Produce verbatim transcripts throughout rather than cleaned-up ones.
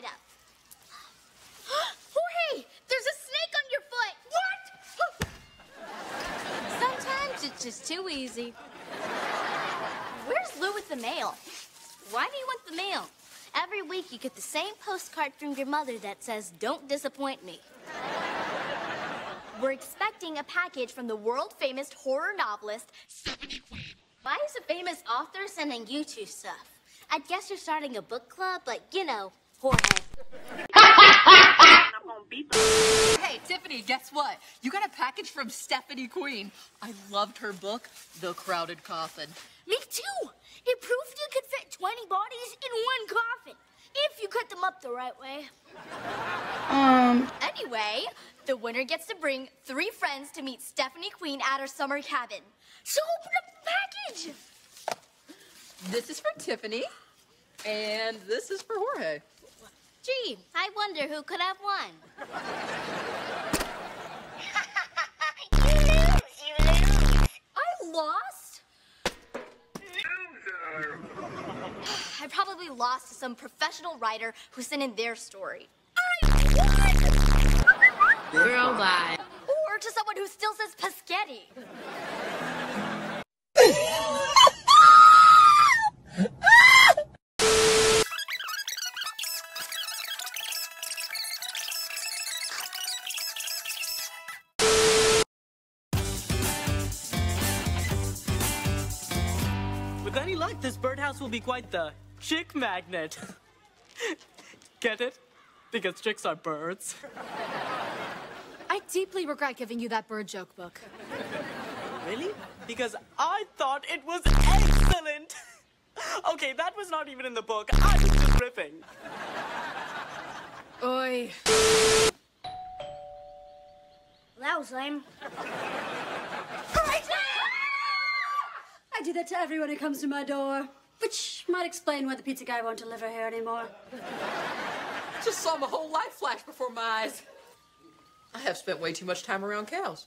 side up. Jorge, there's a snake on your foot. What? Sometimes it's just too easy. Where's Lou with the mail? Why do you want the mail? Every week you get the same postcard from your mother that says, "Don't disappoint me." We're expecting a package from the world-famous horror novelist, Stephanie Queen. Why is a famous author sending you two stuff? I guess you're starting a book club, but you know, Jorge. Hey, Tiffany, guess what? You got a package from Stephanie Queen. I loved her book, The Crowded Coffin. Me too. It proved you could fit twenty bodies in one coffin, if you cut them up the right way. Um. Anyway, the winner gets to bring three friends to meet Stephanie Queen at her summer cabin. So open up the package. This is for Tiffany, and this is for Jorge. Gee, I wonder who could have won. You lose, you lose. I lost? Loser. I probably lost to some professional writer who sent in their story. I won! Girl, bye. Or to someone who still says Paschetti. With any luck, this birdhouse will be quite the chick magnet. Get it? Because chicks are birds. I deeply regret giving you that bird joke book. Really? Because I thought it was excellent. Okay, that was not even in the book. I was just ripping. Oi. Well, that was lame. I do that to everyone who comes to my door, which might explain why the pizza guy won't deliver here anymore. Just saw my whole life flash before my eyes. I have spent way too much time around cows.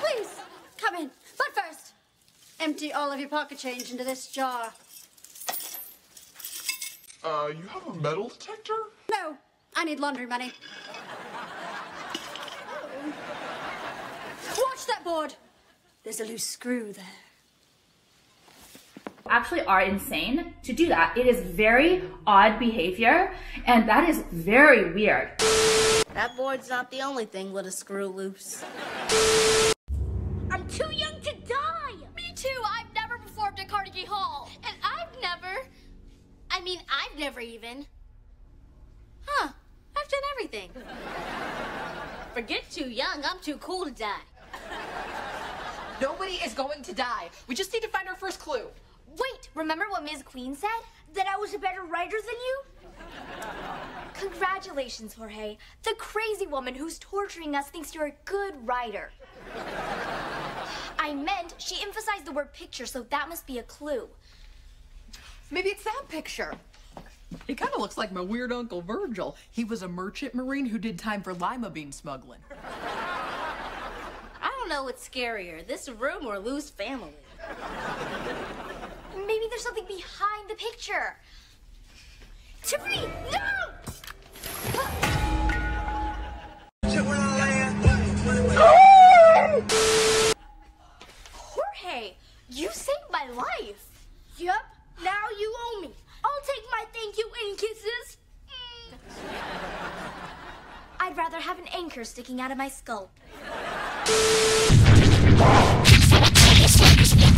Please, come in. But first, empty all of your pocket change into this jar. Uh, you have a metal detector? No, I need laundry money. Watch that board. There's a loose screw there. Actually are insane to do that. It is very odd behavior, and that is very weird. That board's not the only thing with a screw loose. I'm too young to die! Me too! I've never performed at Carnegie Hall. And I've never... I mean, I've never even... Huh. I've done everything. Forget too young. I'm too cool to die. Nobody is going to die. We just need to find our first clue. Wait, remember what Miz Queen said? That I was a better writer than you? Congratulations, Jorge. The crazy woman who's torturing us thinks you're a good writer. I meant she emphasized the word picture, so that must be a clue. Maybe it's that picture. He kind of looks like my weird Uncle Virgil. He was a merchant marine who did time for lima bean smuggling. Know what's scarier, this room or Lou's family? Maybe there's something behind the picture. Tiffany, no! Jorge, you saved my life. Yep, now you owe me. I'll take my thank you and kisses. Mm. I'd rather have an anchor sticking out of my skull. This